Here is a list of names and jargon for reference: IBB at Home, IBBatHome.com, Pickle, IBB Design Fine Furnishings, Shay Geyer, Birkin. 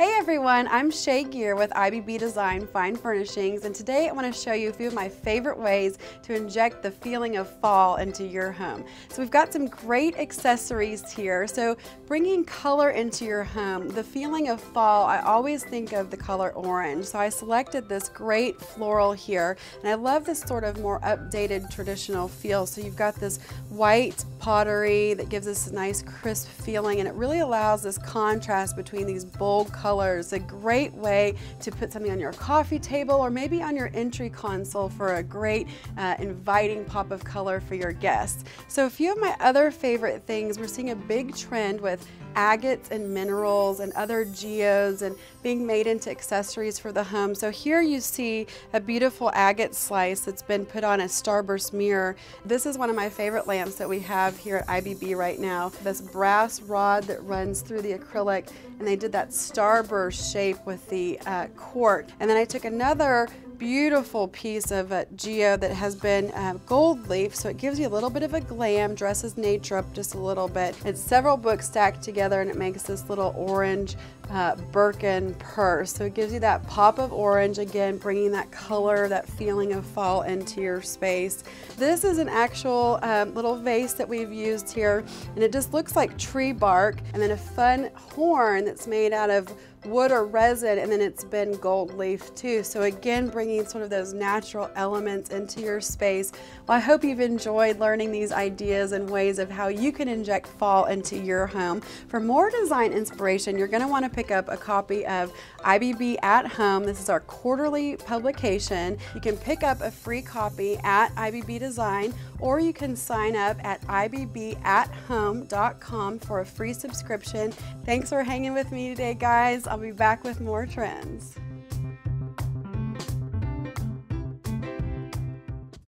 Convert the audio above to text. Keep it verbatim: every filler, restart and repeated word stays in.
Hey everyone, I'm Shay Geyer with I B B Design Fine Furnishings, and today I want to show you a few of my favorite ways to inject the feeling of fall into your home. So we've got some great accessories here, so bringing color into your home, the feeling of fall, I always think of the color orange, so I selected this great floral here, and I love this sort of more updated traditional feel. So you've got this white pottery that gives us a nice crisp feeling, and it really allows this contrast between these bold colors. Colors, a great way to put something on your coffee table or maybe on your entry console for a great uh, inviting pop of color for your guests. So a few of my other favorite things, we're seeing a big trend with agates and minerals and other geodes and being made into accessories for the home. So here you see a beautiful agate slice that's been put on a starburst mirror. This is one of my favorite lamps that we have here at I B B right now. This brass rod that runs through the acrylic, and they did that starburst shape with the uh, cork. And then I took another beautiful piece of uh, geode that has been uh, gold leaf, so it gives you a little bit of a glam, dresses nature up just a little bit. It's several books stacked together, and it makes this little orange uh, Birkin purse. So it gives you that pop of orange, again bringing that color, that feeling of fall into your space. This is an actual um, little vase that we've used here, and it just looks like tree bark, and then a fun horn that's made out of wood or resin, and then it's been gold leaf too. So again, bringing sort of those natural elements into your space. Well, I hope you've enjoyed learning these ideas and ways of how you can inject fall into your home. For more design inspiration, you're going to want to pick up a copy of I B B at Home. This is our quarterly publication. You can pick up a free copy at I B B Design, or you can sign up at I B B at home dot com for a free subscription. Thanks for hanging with me today, guys. I'll be back with more trends.